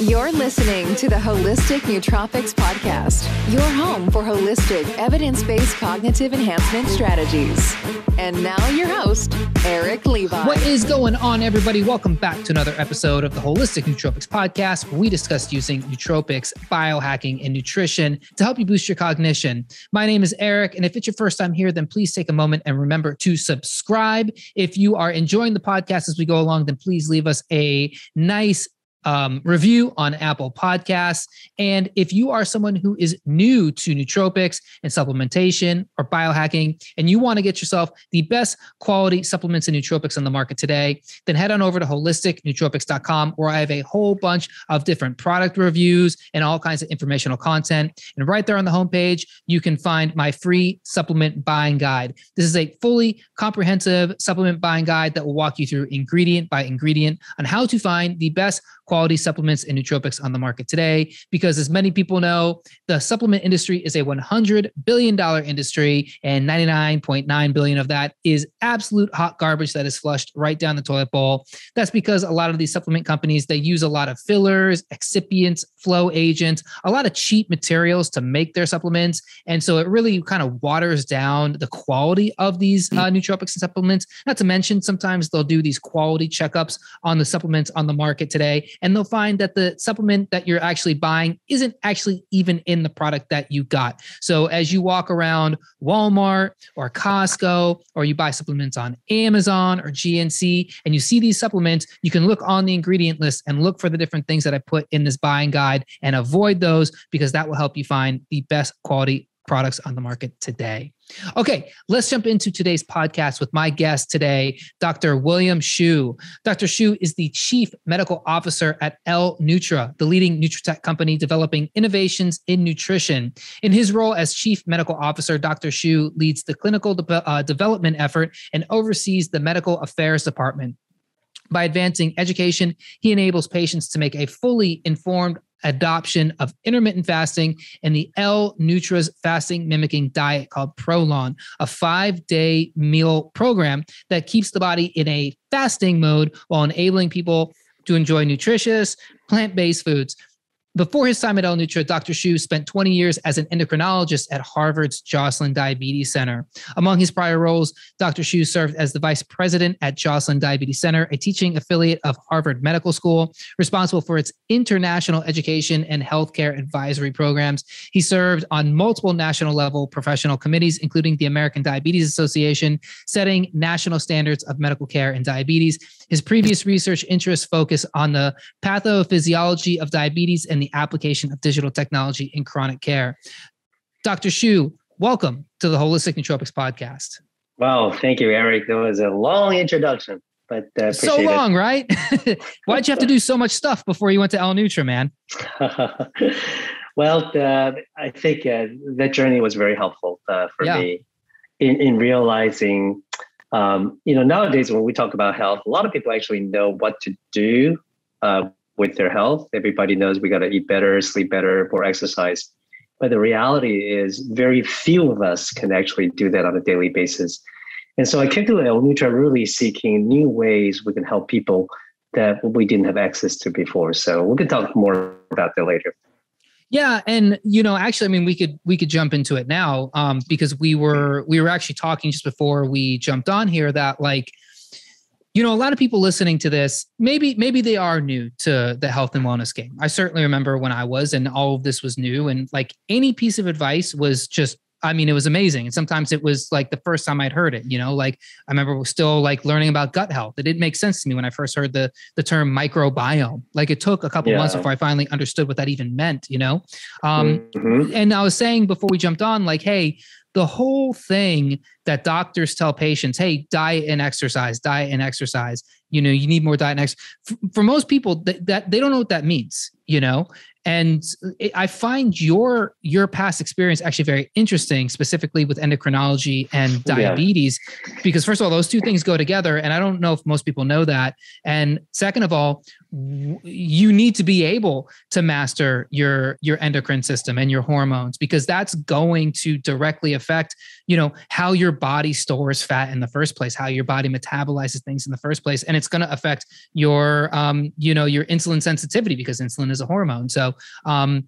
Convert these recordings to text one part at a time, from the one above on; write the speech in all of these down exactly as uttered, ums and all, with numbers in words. You're listening to the Holistic Nootropics Podcast, your home for holistic, evidence-based cognitive enhancement strategies. And now your host, Eric Levi. What is going on, everybody? Welcome back to another episode of the Holistic Nootropics Podcast, where we discuss using nootropics, biohacking, and nutrition to help you boost your cognition. My name is Eric, and if it's your first time here, then please take a moment and remember to subscribe. If you are enjoying the podcast as we go along, then please leave us a nice Um, review on Apple Podcasts. And if you are someone who is new to nootropics and supplementation or biohacking, and you want to get yourself the best quality supplements and nootropics on the market today, then head on over to holistic nootropics dot com, where I have a whole bunch of different product reviews and all kinds of informational content. And right there on the homepage, you can find my free supplement buying guide. This is a fully comprehensive supplement buying guide that will walk you through ingredient by ingredient on how to find the best quality supplements and nootropics on the market today, because as many people know, the supplement industry is a one hundred billion dollar industry, and ninety-nine point nine billion dollars of that is absolute hot garbage that is flushed right down the toilet bowl. That's because a lot of these supplement companies, they use a lot of fillers, excipients, flow agents, a lot of cheap materials to make their supplements. And so it really kind of waters down the quality of these uh, nootropics and supplements. Not to mention, sometimes they'll do these quality checkups on the supplements on the market today, and they'll find that the supplement that you're actually buying isn't actually even in the product that you got. So as you walk around Walmart or Costco, or you buy supplements on Amazon or G N C, and you see these supplements, you can look on the ingredient list and look for the different things that I put in this buying guide and avoid those, because that will help you find the best quality products on the market today. Okay, let's jump into today's podcast with my guest today, Doctor William Hsu. Doctor Hsu is the Chief Medical Officer at L-Nutra, the leading nutritech company developing innovations in nutrition. In his role as Chief Medical Officer, Doctor Hsu leads the clinical de- uh, development effort and oversees the Medical Affairs Department. By advancing education, he enables patients to make a fully informed adoption of intermittent fasting and the L-Nutra's fasting mimicking diet called ProLon, a five-day meal program that keeps the body in a fasting mode while enabling people to enjoy nutritious, plant-based foods. Before his time at L-Nutra, Doctor Hsu spent twenty years as an endocrinologist at Harvard's Joslin Diabetes Center. Among his prior roles, Doctor Hsu served as the vice president at Joslin Diabetes Center, a teaching affiliate of Harvard Medical School, responsible for its international education and healthcare advisory programs. He served on multiple national level professional committees, including the American Diabetes Association, setting national standards of medical care in diabetes. His previous research interests focus on the pathophysiology of diabetes and the application of digital technology in chronic care. Doctor Hsu, welcome to the Holistic Nootropics Podcast. Wow, thank you, Eric. That was a long introduction, but uh, so long, it. Right? Why'd you have to do so much stuff before you went to L-Nutra, man? well, uh, I think uh, that journey was very helpful uh, for yeah. me in, in realizing, um, you know, nowadays when we talk about health, a lot of people actually know what to do uh, with their health. Everybody knows we got to eat better, sleep better, more exercise. But the reality is very few of us can actually do that on a daily basis. And so I came to L-Nutra really seeking new ways we can help people that we didn't have access to before. So we can talk more about that later. Yeah. And, you know, actually, I mean, we could, we could jump into it now um, because we were, we were actually talking just before we jumped on here that, like, you know, a lot of people listening to this, maybe maybe they are new to the health and wellness game. I certainly remember when I was, and all of this was new, and like any piece of advice was just, I mean, it was amazing. And sometimes it was like the first time I'd heard it, you know, like I remember we're still like learning about gut health. It didn't make sense to me when I first heard the the term microbiome. Like it took a couple yeah. months before I finally understood what that even meant, you know? Um, mm-hmm. And I was saying before we jumped on, like, hey, the whole thing that doctors tell patients, hey, diet and exercise, diet and exercise, you know, you need more diet and exercise. For most people, that, that they don't know what that means, you know? And I find your your past experience actually very interesting, specifically with endocrinology and diabetes, yeah. because first of all, those two things go together. And I don't know if most people know that. And second of all, you need to be able to master your, your endocrine system and your hormones, because that's going to directly affect you know, how your body stores fat in the first place, how your body metabolizes things in the first place. And it's going to affect your, um, you know, your insulin sensitivity, because insulin is a hormone. So, um,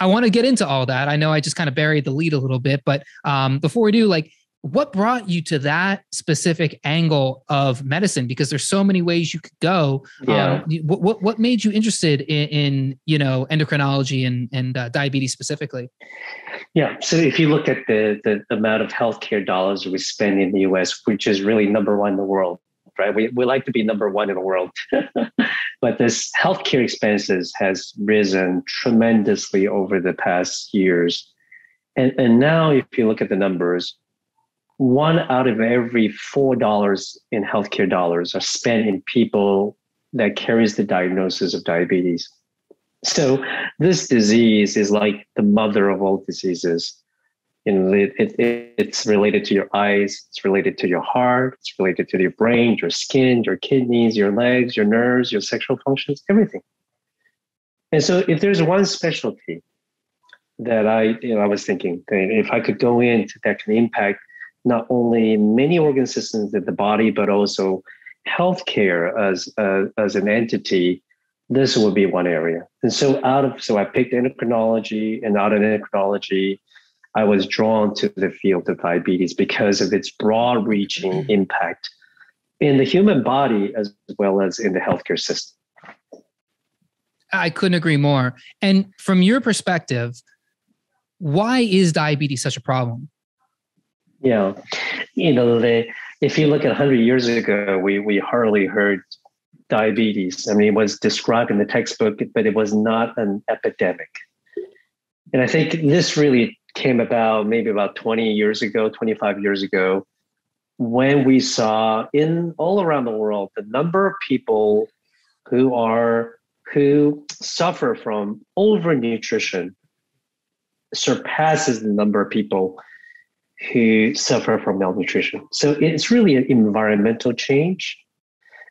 I want to get into all that. I know I just kind of buried the lead a little bit, but, um, before we do, like, what brought you to that specific angle of medicine? Because there's so many ways you could go. Yeah. Um, what, what, what made you interested in, in, you know, endocrinology and, and uh, diabetes specifically? Yeah. So if you look at the, the amount of healthcare dollars we spend in the U S, which is really number one in the world, right? We, we like to be number one in the world, but this healthcare expenses has risen tremendously over the past years. And, and now if you look at the numbers, one out of every four dollars in healthcare dollars are spent in people that carries the diagnosis of diabetes. So this disease is like the mother of all diseases. You know, it, it, it's related to your eyes, it's related to your heart, it's related to your brain, your skin, your kidneys, your legs, your nerves, your sexual functions, everything. And so if there's one specialty that I, you know, I was thinking that if I could go into that can impact not only many organ systems in the body, but also healthcare as uh, as an entity, this would be one area. And so out of, so I picked endocrinology, and out of endocrinology, I was drawn to the field of diabetes because of its broad reaching impact in the human body, as well as in the healthcare system. I couldn't agree more. And from your perspective, why is diabetes such a problem? Yeah, you know, they, if you look at one hundred years ago, we we hardly heard diabetes. I mean, it was described in the textbook, but it was not an epidemic. And I think this really came about maybe about twenty years ago, twenty-five years ago, when we saw in all around the world, the number of people who are who suffer from overnutrition surpasses the number of people who suffer from malnutrition. So it's really an environmental change.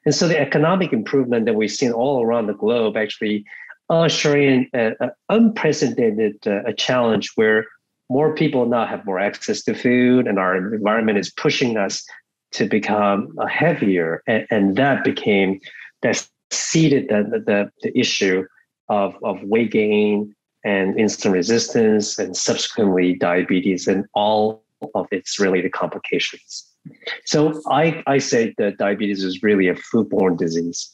And so the economic improvement that we've seen all around the globe actually ushering an unprecedented uh, a challenge where more people now have more access to food, and our environment is pushing us to become uh, heavier. And, and that became, that seeded the, the, the issue of, of weight gain and insulin resistance, and subsequently diabetes and all of its related complications. So I, I say that diabetes is really a foodborne disease.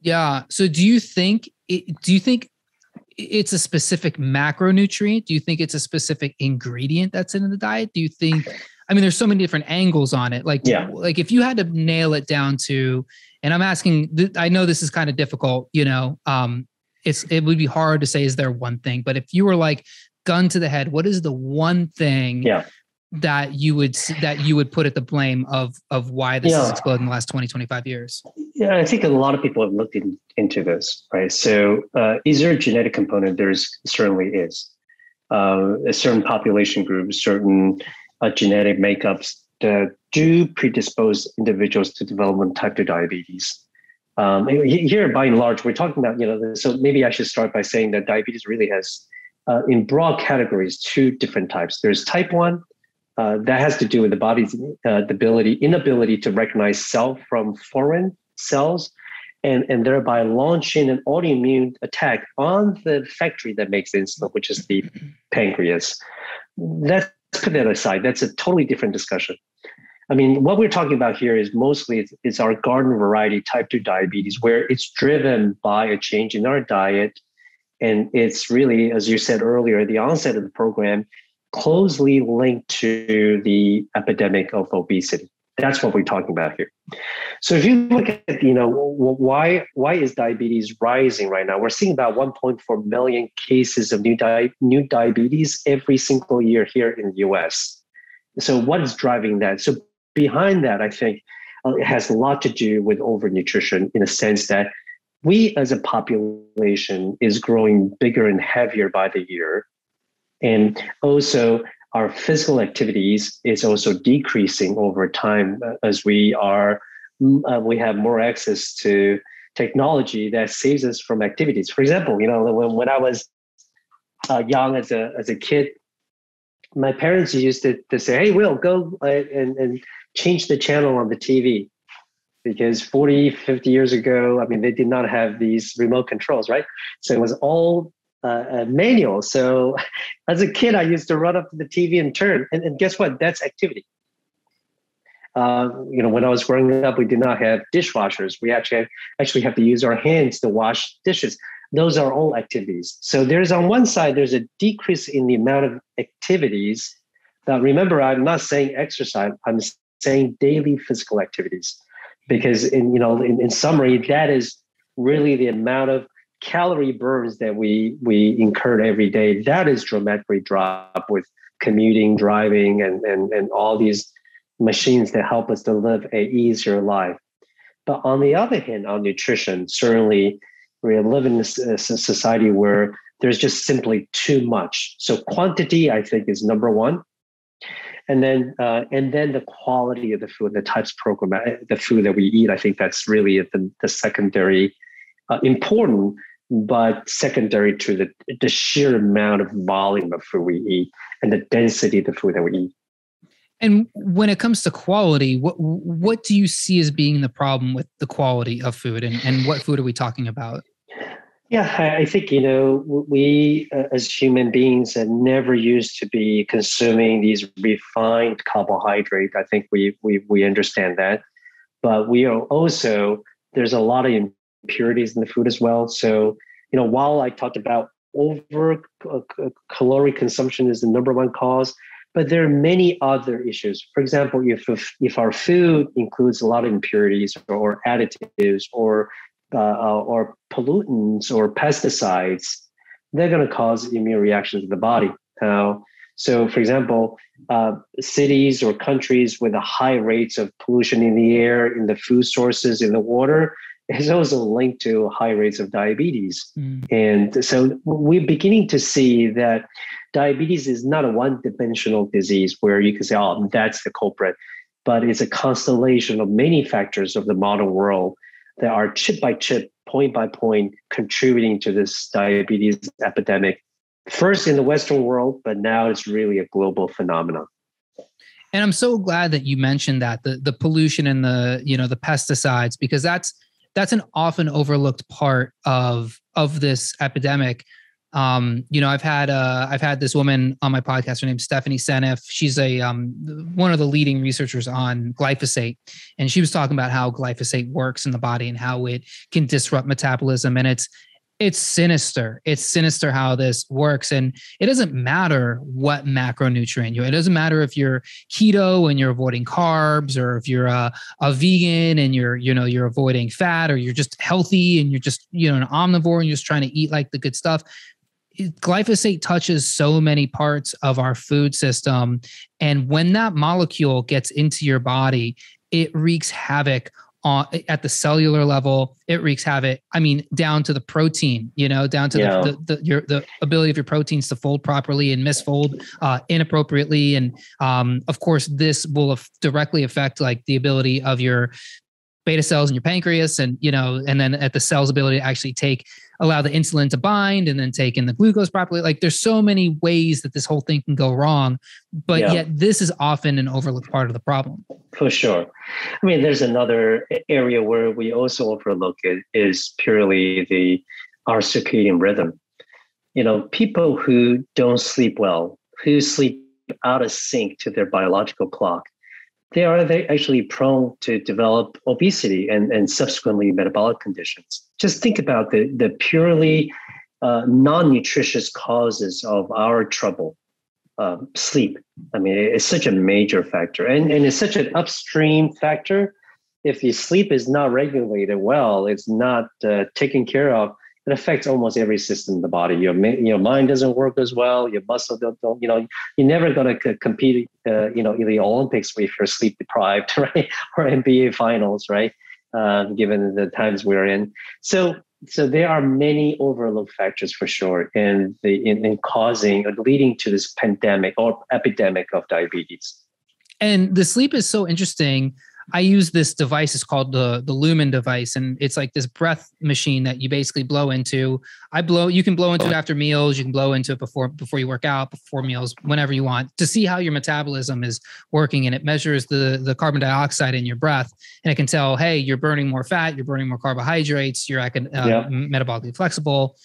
Yeah. So do you think, it, do you think it's a specific macronutrient? Do you think it's a specific ingredient that's in the diet? Do you think, I mean, there's so many different angles on it. Like, yeah. like if you had to nail it down to, and I'm asking, I know this is kind of difficult, you know, um, it's, it would be hard to say, is there one thing, but if you were like gun to the head, what is the one thing yeah. that you would, that you would put at the blame of, of why this yeah. has exploded in the last twenty, twenty-five years? Yeah. I think a lot of people have looked in, into this, right? So, uh, is there a genetic component? There's certainly is, uh, a certain population group, certain uh, genetic makeups that do predispose individuals to development type two diabetes. Um, here, by and large, we're talking about, you know, so maybe I should start by saying that diabetes really has, uh, in broad categories, two different types. There's type one, uh, that has to do with the body's uh, ability, inability to recognize self from foreign cells, and, and thereby launching an autoimmune attack on the factory that makes insulin, which is the pancreas. Let's put that aside. That's a totally different discussion. I mean, what we're talking about here is mostly it's, it's our garden variety type two diabetes, where it's driven by a change in our diet. And it's really, as you said earlier, the onset of the program closely linked to the epidemic of obesity. That's what we're talking about here. So if you look at, you know, why, why is diabetes rising right now? We're seeing about one point four million cases of new, di- new diabetes every single year here in the U S. So what is driving that? So behind that, I think uh, it has a lot to do with overnutrition, in a sense that we as a population is growing bigger and heavier by the year. And also our physical activities is also decreasing over time as we are, uh, we have more access to technology that saves us from activities. For example, you know, when, when I was uh, young as a, as a kid, my parents used to, to say, hey, Will, go and, and change the channel on the T V. Because forty, fifty years ago, I mean, they did not have these remote controls, right? So it was all uh, manual. So as a kid, I used to run up to the T V and turn. And, and guess what? That's activity. Uh, you know, when I was growing up, we did not have dishwashers. We actually have, actually have to use our hands to wash dishes. Those are all activities. So there's on one side, there's a decrease in the amount of activities. Now, remember, I'm not saying exercise. I'm saying daily physical activities, because in you know, in, in summary, that is really the amount of calorie burns that we we incur every day. That is dramatically dropped with commuting, driving, and and and all these machines that help us to live an easier life. But on the other hand, on nutrition, certainly we live in a society where there's just simply too much. So quantity, I think, is number one, and then uh, and then the quality of the food, the types of program, the food that we eat. I think that's really the, the secondary, uh, important, but secondary to the the sheer amount of volume of food we eat and the density of the food that we eat. And when it comes to quality, what what do you see as being the problem with the quality of food, and, and what food are we talking about? Yeah, I think, you know, we uh, as human beings are never used to be consuming these refined carbohydrates. I think we we we understand that, but we are also, there's a lot of impurities in the food as well. So, you know, while I talked about over uh, caloric consumption is the number one cause, but there are many other issues. For example, if if our food includes a lot of impurities or additives or uh, or pollutants or pesticides, they're going to cause immune reactions to the body. Uh, so, for example, uh, cities or countries with a high rates of pollution in the air, in the food sources, in the water, is also linked to high rates of diabetes. Mm. And so we're beginning to see that diabetes is not a one-dimensional disease where you can say, oh, that's the culprit, but it's a constellation of many factors of the modern world that are chip by chip, point by point, contributing to this diabetes epidemic, first in the Western world, but now it's really a global phenomenon. And I'm so glad that you mentioned that, the, the pollution and the, you know, the pesticides, because that's that's an often overlooked part of, of this epidemic. Um, you know, I've had uh, I've had this woman on my podcast. Her name's Stephanie Seneff. She's a um, one of the leading researchers on glyphosate, and she was talking about how glyphosate works in the body and how it can disrupt metabolism. And it's it's sinister. It's sinister how this works. And it doesn't matter what macronutrient you. It doesn't matter if you're keto and you're avoiding carbs, or if you're a, a vegan and you're you know you're avoiding fat, or you're just healthy and you're just you know an omnivore and you're just trying to eat like the good stuff. Glyphosate touches so many parts of our food system. And when that molecule gets into your body, it wreaks havoc on, at the cellular level. It wreaks havoc, I mean, down to the protein, you know, down to yeah. the, the, the, your, the ability of your proteins to fold properly and misfold uh, inappropriately. And um, of course, this will af- directly affect like the ability of your beta cells in your pancreas, and, you know, and then at the cell's ability to actually take, allow the insulin to bind and then take in the glucose properly. Like there's so many ways that this whole thing can go wrong, but yeah. yet this is often an overlooked part of the problem. For sure. I mean, there's another area where we also overlook it is purely the, our circadian rhythm. You know, people who don't sleep well, who sleep out of sync to their biological clock, they are actually prone to develop obesity and, and subsequently metabolic conditions. Just think about the, the purely uh, non-nutritious causes of our trouble. Um, sleep, I mean, it's such a major factor, and, and it's such an upstream factor. If your sleep is not regulated well, it's not uh, taken care of, it affects almost every system in the body. Your your mind doesn't work as well. Your muscles don't, don't you know, you're never going to compete, uh, you know, in the Olympics if you're sleep deprived, right? Or N B A finals, right? Uh, given the times we're in. So, so there are many overlooked factors for sure. And the, in, in causing or leading to this pandemic or epidemic of diabetes. And the sleep is so interesting. I use this device. It's called the, the Lumen device. And it's like this breath machine that you basically blow into. I blow, you can blow into it after meals. You can blow into it before, before you work out, before meals, whenever you want, to see how your metabolism is working. And it measures the, the carbon dioxide in your breath. And it can tell, hey, you're burning more fat, you're burning more carbohydrates, you're uh, yeah. metabolically flexible.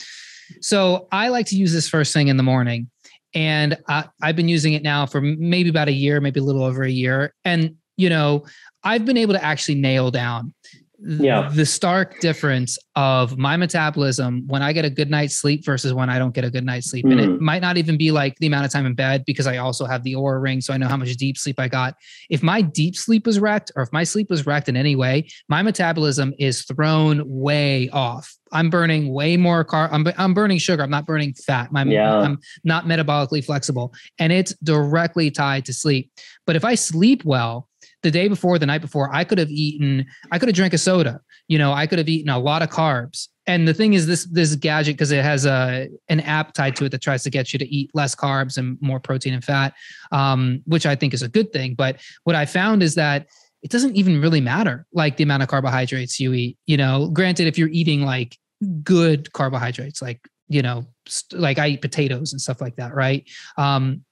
So I like to use this first thing in the morning. And I, I've been using it now for maybe about a year, maybe a little over a year. And, you know, I've been able to actually nail down yeah. the stark difference of my metabolism when I get a good night's sleep versus when I don't get a good night's sleep. Mm. And it might not even be like the amount of time in bed, because I also have the Oura ring, so I know how much deep sleep I got. If my deep sleep was wrecked, or if my sleep was wrecked in any way, my metabolism is thrown way off. I'm burning way more car. I'm, I'm burning sugar. I'm not burning fat. My, yeah. I'm not metabolically flexible, and it's directly tied to sleep. But if I sleep well, the day before, the night before, I could have eaten, I could have drank a soda. You know, I could have eaten a lot of carbs. And the thing is, this this gadget, because it has a an app tied to it that tries to get you to eat less carbs and more protein and fat, um, which I think is a good thing. But what I found is that it doesn't even really matter, like the amount of carbohydrates you eat. You know, granted, if you're eating like good carbohydrates, like, you know, st- like I eat potatoes and stuff like that, right? Um,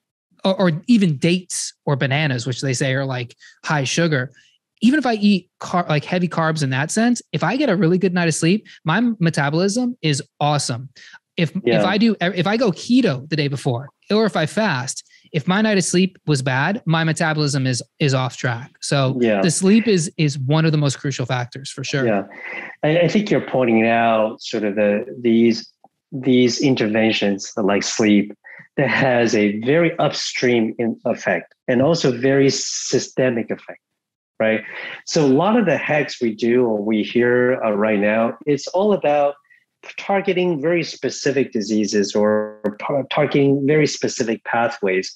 or, or even dates or bananas, which they say are like high sugar. Even if I eat car- like heavy carbs in that sense, if I get a really good night of sleep, my metabolism is awesome. If yeah. if I do, if I go keto the day before, or if I fast, if my night of sleep was bad, my metabolism is is off track. So yeah. the sleep is is one of the most crucial factors for sure. Yeah, I, I think you're pointing out sort of the these these interventions like sleep that has a very upstream in effect and also very systemic effect, right? So a lot of the hacks we do or we hear uh, right now, it's all about targeting very specific diseases or par- targeting very specific pathways.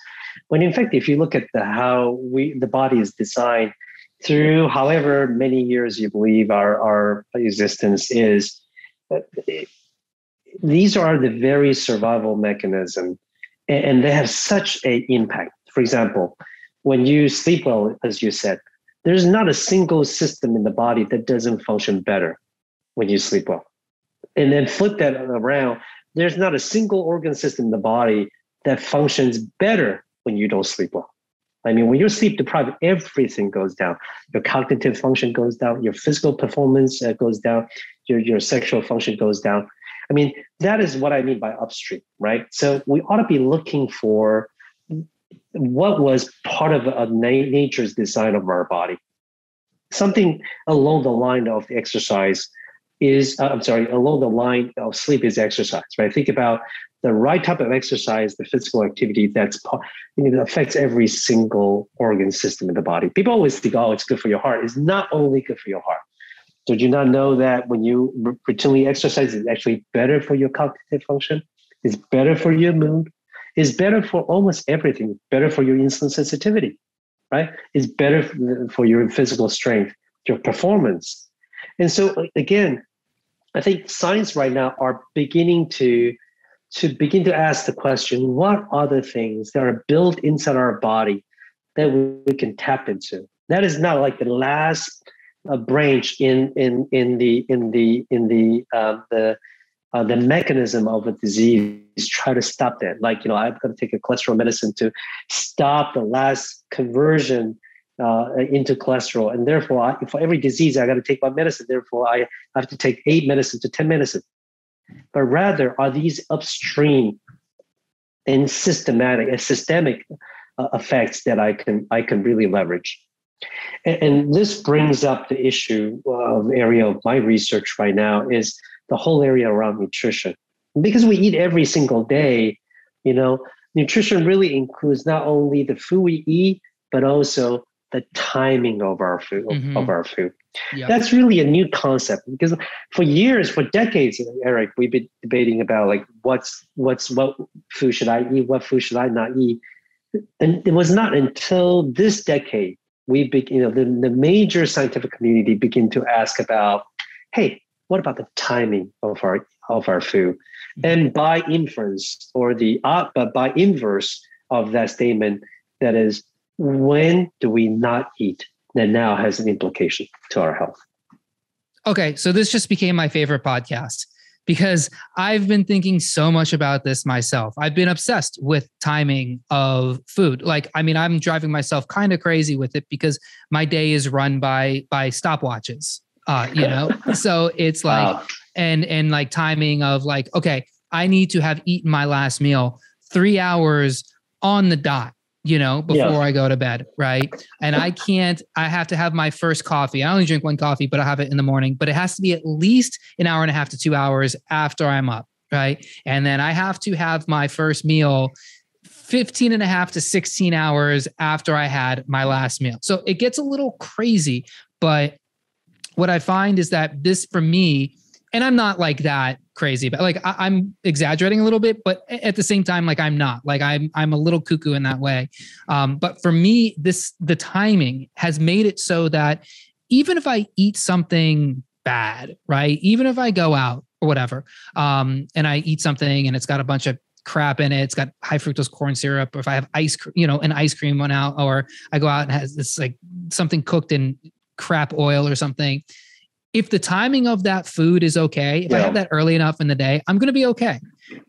When in fact, if you look at the how we the body is designed through however many years you believe our, our existence is, it, these are the very survival mechanism, and, and they have such an impact. For example, when you sleep well, as you said, there's not a single system in the body that doesn't function better when you sleep well. And then flip that around, there's not a single organ system in the body that functions better when you don't sleep well. I mean, when you're sleep deprived, everything goes down. Your cognitive function goes down. Your physical performance uh, goes down. Your, your sexual function goes down. I mean, that is what I mean by upstream, right? So we ought to be looking for what was part of a na- nature's design of our body. Something along the line of exercise is, uh, I'm sorry, along the line of sleep is exercise, right? Think about the right type of exercise, the physical activity that's, you know, affects every single organ system in the body. People always think, oh, it's good for your heart. It's not only good for your heart. Did you not know that when you routinely exercise, it's actually better for your cognitive function? It's better for your mood. It's better for almost everything. Better for your insulin sensitivity, right? It's better for your physical strength, your performance. And so again, I think science right now are beginning to, to begin to ask the question, what are the things that are built inside our body that we can tap into? That is not like the last uh, branch in, in, in the, in the, in the, uh, the, uh, the mechanism of a disease. Try to stop that. Like, you know, I've got to take a cholesterol medicine to stop the last conversion Uh, into cholesterol, and therefore I, for every disease I got to take my medicine, therefore I have to take eight medicine to ten medicine. But rather, are these upstream and systematic and systemic uh, effects that I can I can really leverage? And, and this brings up the issue of area of my research right now is the whole area around nutrition, because we eat every single day. You know, nutrition really includes not only the food we eat, but also the timing of our food, mm-hmm. of our food. Yep. That's really a new concept, because for years, for decades, Eric, we've been debating about like, what's, what's, what food should I eat? What food should I not eat? And it was not until this decade, we be, you know, the, the major scientific community begin to ask about, hey, what about the timing of our, of our food? Mm-hmm. And by inference or the, uh, but by inverse of that statement, that is, when do we not eat? that now has an implication to our health. Okay, so this just became my favorite podcast because I've been thinking so much about this myself. I've been obsessed with timing of food. Like, I mean, I'm driving myself kind of crazy with it because my day is run by by stopwatches, uh, you know? So it's like, wow. and and like timing of like, okay, I need to have eaten my last meal three hours on the dot, you know, before yeah. I go to bed. Right. And I can't, I have to have my first coffee. I only drink one coffee, but I have it in the morning, but it has to be at least an hour and a half to two hours after I'm up. Right. And then I have to have my first meal fifteen and a half to sixteen hours after I had my last meal. So it gets a little crazy, but what I find is that this for me, and I'm not like that crazy, but like I, I'm exaggerating a little bit, but at the same time, like I'm not like I'm, I'm a little cuckoo in that way. Um, but for me, this, the timing has made it so that even if I eat something bad, right? Even if I go out or whatever, um, and I eat something and it's got a bunch of crap in it, it's got high fructose corn syrup, or if I have ice, you know, an ice cream went out, or I go out and has this like something cooked in crap oil or something. If the timing of that food is okay, if yeah. I have that early enough in the day, I'm going to be okay.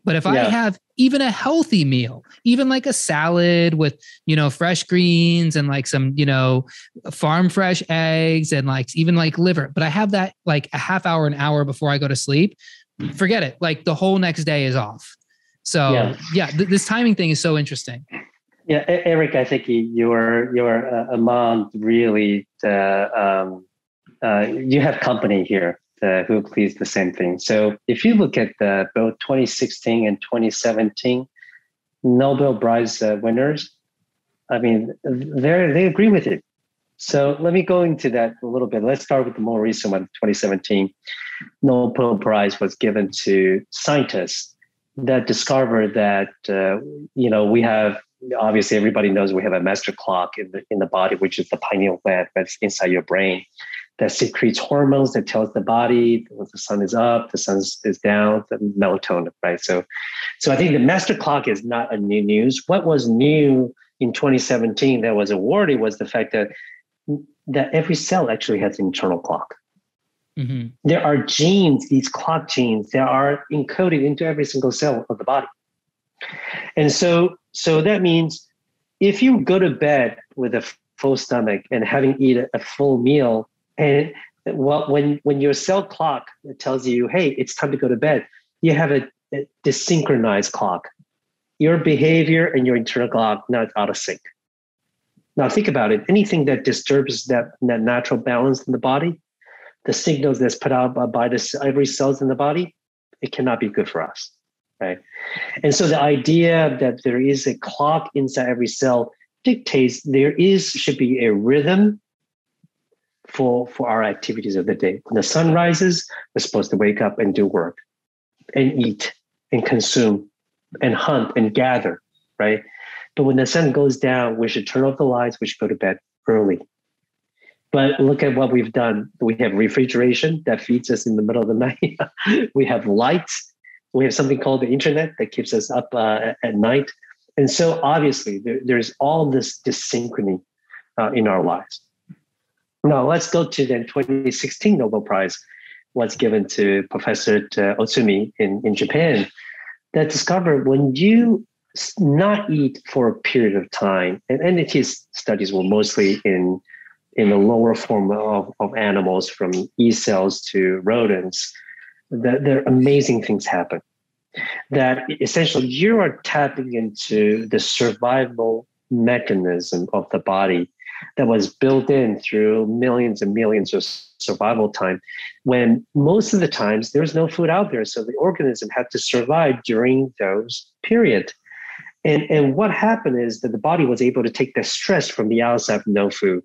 But if yeah. I have even a healthy meal, even like a salad with, you know, fresh greens and like some, you know, farm fresh eggs and like even like liver, but I have that like a half hour, an hour before I go to sleep, forget it. Like the whole next day is off. So yeah, yeah th- this timing thing is so interesting. Yeah. Eric, I think you're, you're among really the, um, Uh, you have company here uh, who pleads the same thing. So if you look at the, both twenty sixteen and twenty seventeen Nobel Prize uh, winners, I mean, they they agree with it. So let me go into that a little bit. Let's start with the more recent one, twenty seventeen Nobel Prize was given to scientists that discovered that, uh, you know, we have, obviously everybody knows we have a master clock in the, in the body, which is the pineal gland that's inside your brain, that secretes hormones that tells the body when the sun is up, the sun is down, the melatonin, right? So, so I think the master clock is not a new news. What was new in twenty seventeen that was awarded was the fact that, that every cell actually has an internal clock. Mm-hmm. There are genes, these clock genes, that are encoded into every single cell of the body. And so, so that means if you go to bed with a full stomach and having eaten a full meal, and well, when, when your cell clock tells you, hey, it's time to go to bed, you have a, a desynchronized clock. Your behavior and your internal clock not out of sync. Now think about it. Anything that disturbs that, that natural balance in the body, the signals that's put out by the, every cells in the body, it cannot be good for us, right? And so the idea that there is a clock inside every cell dictates there is should be a rhythm for for our activities of the day. When the sun rises, we're supposed to wake up and do work and eat and consume and hunt and gather, right? But when the sun goes down, we should turn off the lights, we should go to bed early. But look at what we've done. We have refrigeration that feeds us in the middle of the night. We have lights. We have something called the internet that keeps us up uh, at night. And so obviously there, there's all this dysynchrony uh, in our lives. Now, let's go to the twenty sixteen Nobel Prize was given to Professor Ohsumi in, in Japan that discovered when you not eat for a period of time, and, and his studies were mostly in, in the lower form of, of animals from E-cells to rodents, that there are amazing things happen. That essentially you are tapping into the survival mechanism of the body that was built in through millions and millions of survival time, when most of the times there's no food out there. So the organism had to survive during those period. And, and what happened is that the body was able to take the stress from the outside of no food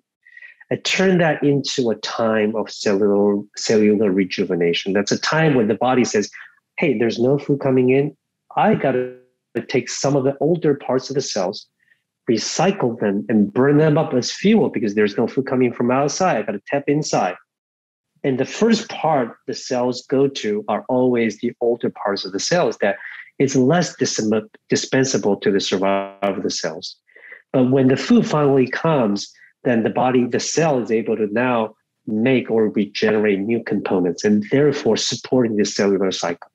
and turn that into a time of cellular, cellular rejuvenation. That's a time when the body says, hey, there's no food coming in. I got to take some of the older parts of the cells, recycle them and burn them up as fuel because there's no food coming from outside. I got to tap inside. And the first part the cells go to are always the older parts of the cells that it's less dis- dispensable to the survival of the cells. But when the food finally comes, then the body, the cell is able to now make or regenerate new components and therefore supporting this cellular cycle.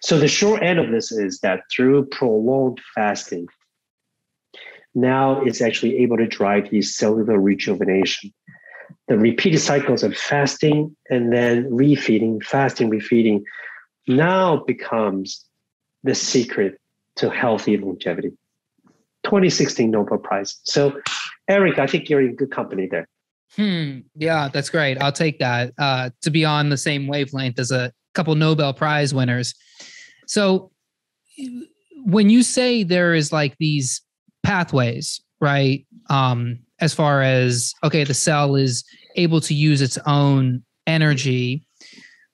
So the short end of this is that through prolonged fasting, now it's actually able to drive these cellular rejuvenation. The repeated cycles of fasting and then refeeding, fasting, refeeding, now becomes the secret to healthy longevity. twenty sixteen Nobel Prize. So, Eric, I think you're in good company there. Hmm. Yeah, that's great. I'll take that uh, to be on the same wavelength as a couple Nobel Prize winners. So when you say there is like these pathways, right? Um, as far as, okay, the cell is able to use its own energy.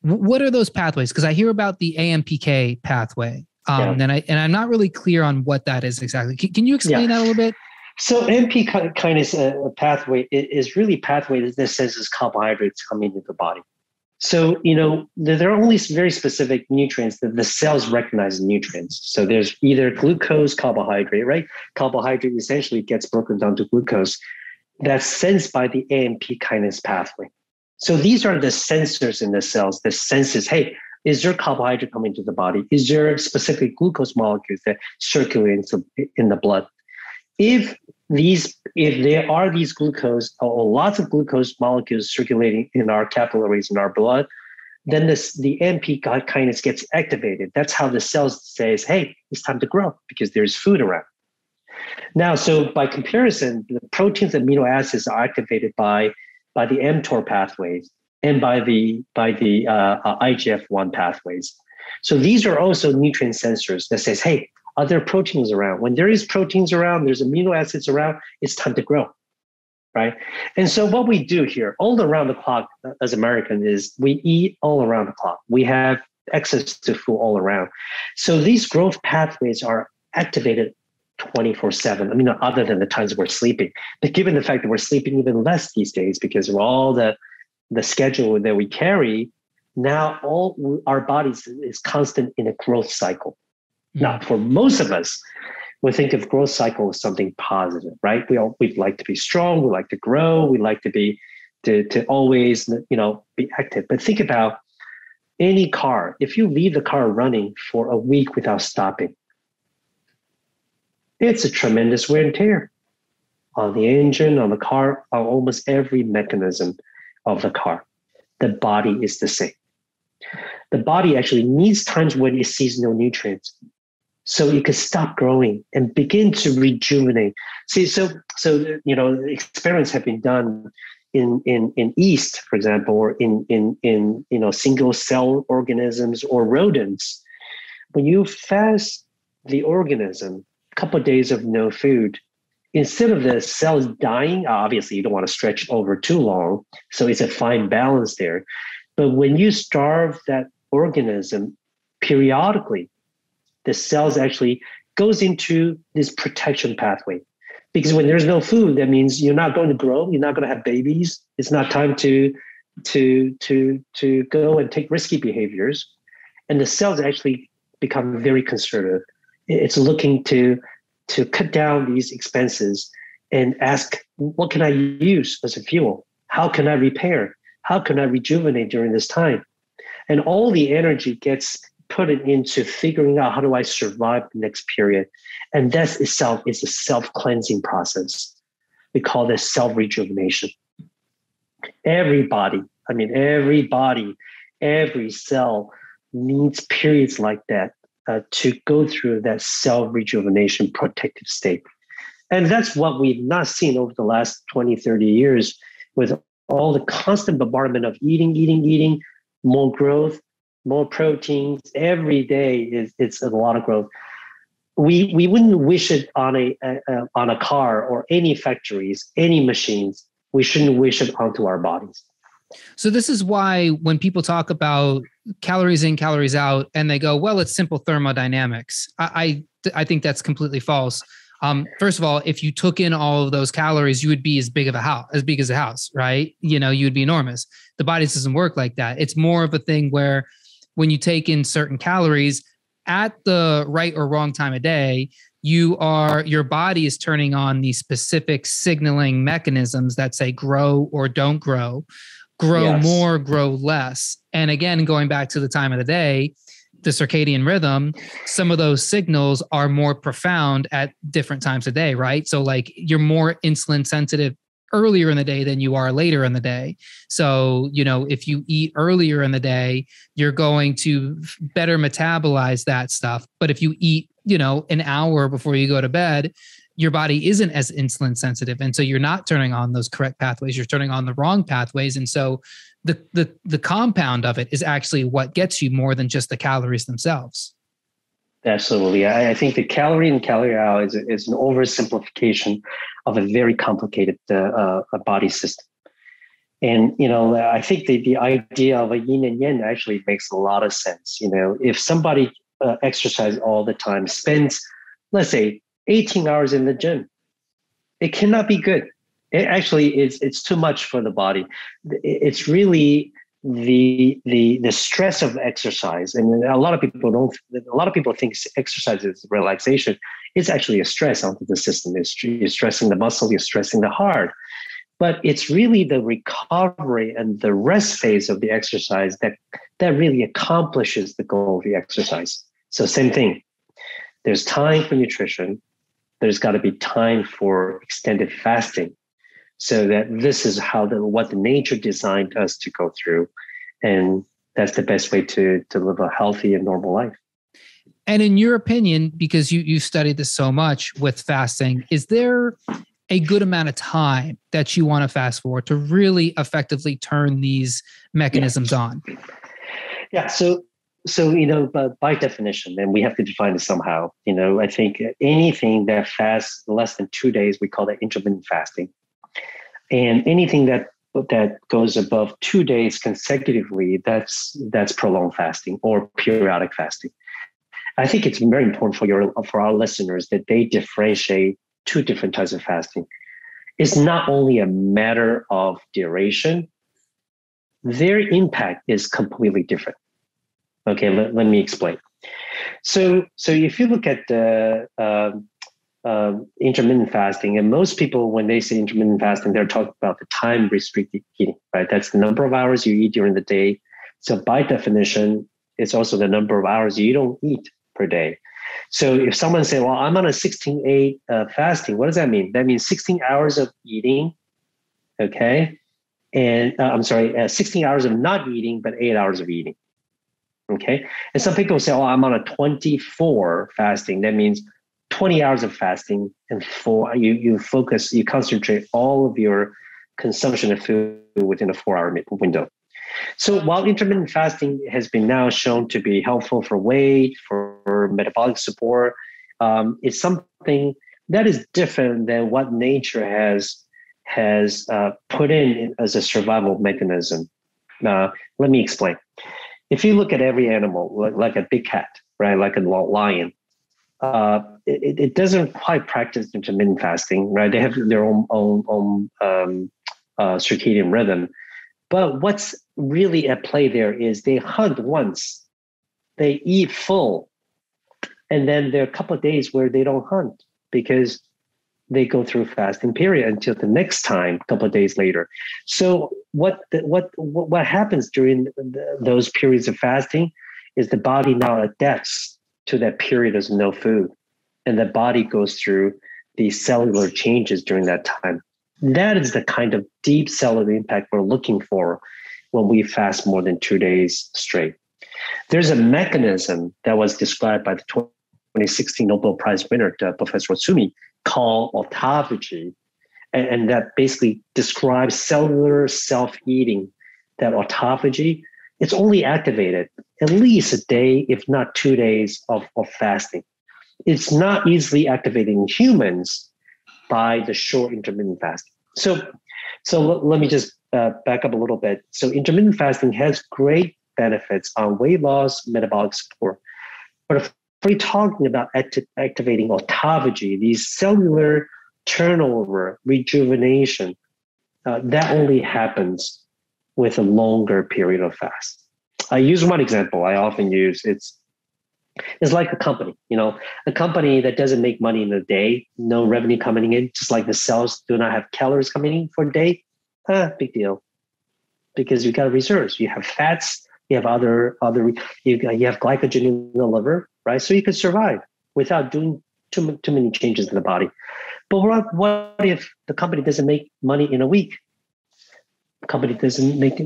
What are those pathways? Because I hear about the A M P K pathway, um, yeah. and I and I'm not really clear on what that is exactly. Can, can you explain yeah. that a little bit? So A M P K kinase uh, pathway is really pathway that this says is carbohydrates coming into the body. So you know there are only very specific nutrients that the cells recognize as nutrients. So there's either glucose, carbohydrate, right? Carbohydrate essentially gets broken down to glucose. That's sensed by the A M P kinase pathway. So these are the sensors in the cells, the senses, hey, is there carbohydrate coming to the body? Is there specific glucose molecules that circulate in the blood? If these, if there are these glucose or lots of glucose molecules circulating in our capillaries, in our blood, then this, the A M P kinase gets activated. That's how the cells says, hey, it's time to grow because there's food around. Now, so by comparison, the proteins and amino acids are activated by by the mTOR pathways and by the by the uh, uh, I G F one pathways. So these are also nutrient sensors that says, hey, are there proteins around? When there is proteins around, there's amino acids around, it's time to grow, right? And so what we do here all around the clock as Americans is we eat all around the clock. We have access to food all around. So these growth pathways are activated twenty-four seven. I mean, other than the times we're sleeping, but given the fact that we're sleeping even less these days because of all the the schedule that we carry, now all our bodies is constant in a growth cycle. Mm-hmm. Now, for most of us, we think of growth cycle as something positive, right? We all we'd like to be strong, we like to grow, we like to be to to always you know be active. But think about any car. If you leave the car running for a week without stopping, it's a tremendous wear and tear on the engine, on the car, on almost every mechanism of the car. The body is the same. The body actually needs times when it sees no nutrients. So it could stop growing and begin to rejuvenate. See, so, so you know, experiments have been done in, in, in yeast, for example, or in, in, in you know, single cell organisms or rodents. When you fast the organism, couple of days of no food, instead of the cells dying, obviously you don't want to stretch over too long. So it's a fine balance there. But when you starve that organism periodically, the cells actually goes into this protection pathway. Because when there's no food, that means you're not going to grow, you're not going to have babies. It's not time to, to, to, to go and take risky behaviors. And the cells actually become very conservative. It's looking to to cut down these expenses and ask, what can I use as a fuel? How can I repair? How can I rejuvenate during this time? And all the energy gets put into figuring out how do I survive the next period. And that itself is a self-cleansing process. We call this self-rejuvenation. Every body, I mean, every body, every cell needs periods like that. Uh, to go through that cell rejuvenation protective state. And that's what we've not seen over the last twenty, thirty years with all the constant bombardment of eating, eating, eating, more growth, more proteins. Every day is it's a lot of growth. We we wouldn't wish it on a, a, a on a car or any factories, any machines. We shouldn't wish it onto our bodies. So this is why when people talk about calories in, calories out, and they go, well, it's simple thermodynamics. I I, I think that's completely false. Um, first of all, if you took in all of those calories, you would be as big of a house, as big as a house, right? You know, you'd be enormous. The body doesn't work like that. It's more of a thing where when you take in certain calories at the right or wrong time of day, you are, your body is turning on these specific signaling mechanisms that say grow or don't grow, grow yes. more, grow less. And again, going back to the time of the day, the circadian rhythm, some of those signals are more profound at different times of day, right? So like you're more insulin sensitive earlier in the day than you are later in the day. So, you know, if you eat earlier in the day, you're going to better metabolize that stuff. But if you eat, you know, an hour before you go to bed, your body isn't as insulin sensitive. And so you're not turning on those correct pathways. You're turning on the wrong pathways. And so the the the compound of it is actually what gets you more than just the calories themselves. Absolutely. I, I think the calorie in, calorie out is, is an oversimplification of a very complicated uh, uh, body system. And, you know, I think the, the idea of a yin and yang actually makes a lot of sense. You know, if somebody uh, exercises all the time, spends, let's say, eighteen hours in the gym, it cannot be good. It actually is, it's too much for the body. It's really the the the stress of exercise. And a lot of people don't, a lot of people think exercise is relaxation. It's actually a stress onto the system. It's, you're stressing the muscle, you're stressing the heart. But it's really the recovery and the rest phase of the exercise that, that really accomplishes the goal of the exercise. So same thing. There's time for nutrition. There's got to be time for extended fasting, so that this is how the, what the nature designed us to go through. And that's the best way to, to live a healthy and normal life. And in your opinion, because you, you've studied this so much with fasting, is there a good amount of time that you want to fast for to really effectively turn these mechanisms yeah. on? Yeah. So So, you know, by definition, and we have to define it somehow, you know, I think anything that fasts less than two days, we call that intermittent fasting. And anything that that goes above two days consecutively, that's that's prolonged fasting or periodic fasting. I think it's very important for your for our listeners that they differentiate two different types of fasting. It's not only a matter of duration. Their impact is completely different. Okay, let, let me explain. So, so if you look at the uh, uh, intermittent fasting, and most people, when they say intermittent fasting, they're talking about the time-restricted eating, right? That's the number of hours you eat during the day. So by definition, it's also the number of hours you don't eat per day. So if someone says, well, I'm on a sixteen eight uh, fasting, what does that mean? That means sixteen hours of eating, okay? And uh, I'm sorry, uh, sixteen hours of not eating, but eight hours of eating. Okay. And some people say, oh, I'm on a twenty-four fasting. That means twenty hours of fasting and four, you, you focus, you concentrate all of your consumption of food within a four hour window. So while intermittent fasting has been now shown to be helpful for weight, for metabolic support, um, it's something that is different than what nature has, has uh, put in as a survival mechanism. Uh, let me explain. If you look at every animal, like a big cat, right, like a lion, uh, it, it doesn't quite practice intermittent fasting, right? They have their own, own, own um, uh, circadian rhythm. But what's really at play there is they hunt once, they eat full, and then there are a couple of days where they don't hunt because they go through fasting period until the next time, a couple of days later. So what the, what what happens during the, those periods of fasting is the body now adapts to that period of no food, and the body goes through the cellular changes during that time. That is the kind of deep cellular impact we're looking for when we fast more than two days straight. There's a mechanism that was described by the twenty sixteen Nobel Prize winner, Professor Ohsumi, called autophagy, and, and that basically describes cellular self-eating. That autophagy, it's only activated at least a day, if not two days of, of fasting. It's not easily activated in humans by the short intermittent fasting. So, so l- let me just uh, back up a little bit. So intermittent fasting has great benefits on weight loss, metabolic support, but if we're talking about act- activating autophagy, these cellular turnover, rejuvenation, uh, that only happens with a longer period of fast. I use one example I often use. It's is like a company. You know, a company that doesn't make money in a day, no revenue coming in, just like the cells do not have calories coming in for a day. Ah, big deal, because you got reserves. You have fats. You have other other. You you have glycogen in the liver, right? So you can survive without doing too too many changes in the body. But what what if the company doesn't make money in a week? The company doesn't make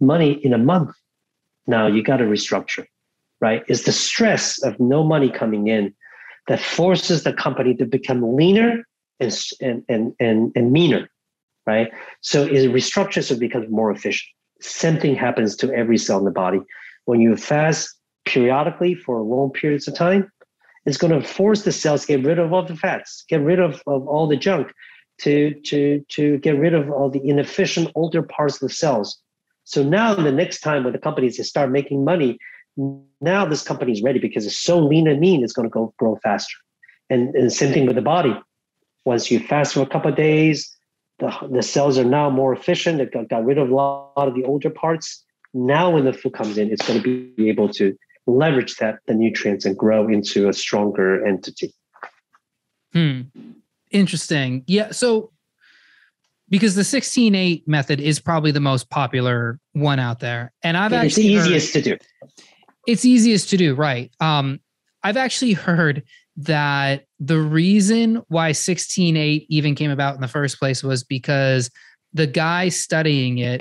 money in a month. Now you got to restructure, right? It's the stress of no money coming in that forces the company to become leaner and and and and, and meaner. Right? So it restructures so it becomes more efficient. Same thing happens to every cell in the body. When you fast periodically for long periods of time, it's going to force the cells to get rid of all the fats, get rid of, of all the junk, to, to, to get rid of all the inefficient older parts of the cells. So now the next time when the companies start making money, now this company is ready because it's so lean and mean, it's going to go grow faster. And, and same thing with the body. Once you fast for a couple of days, The, the cells are now more efficient. They got, got rid of a lot, lot of the older parts. Now when the food comes in, it's going to be able to leverage that the nutrients and grow into a stronger entity. Hmm. Interesting. Yeah. So because the sixteen eight method is probably the most popular one out there. And I've and actually it's easiest heard, to do. It's easiest to do, right. Um, I've actually heard that the reason why sixteen eight even came about in the first place was because the guy studying it